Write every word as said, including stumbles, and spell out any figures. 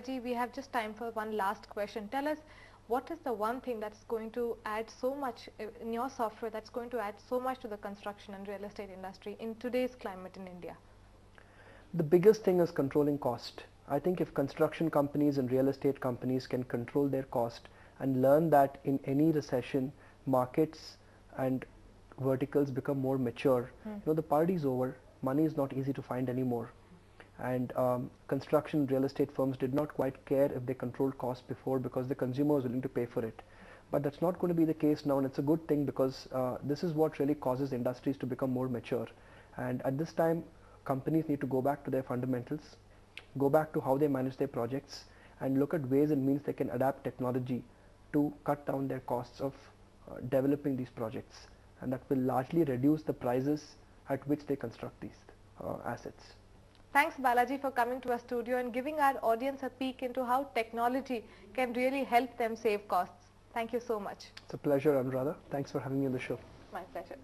Balaji, we have just time for one last question. Tell us, what is the one thing that's going to add so much in your software that's going to add so much to the construction and real estate industry in today's climate in India? The biggest thing is controlling cost. I think if construction companies and real estate companies can control their cost and learn that in any recession, markets and verticals become more mature, mm. you know, the party's over, money is not easy to find anymore. And um, construction real estate firms did not quite care if they controlled costs before because the consumer was willing to pay for it. But that's not going to be the case now, and it's a good thing because uh, this is what really causes industries to become more mature. And at this time, companies need to go back to their fundamentals, go back to how they manage their projects, and look at ways and means they can adapt technology to cut down their costs of uh, developing these projects. And that will largely reduce the prices at which they construct these uh, assets. Thanks Balaji for coming to our studio and giving our audience a peek into how technology can really help them save costs. Thank you so much. It's a pleasure, Anuradha. Thanks for having me on the show. My pleasure.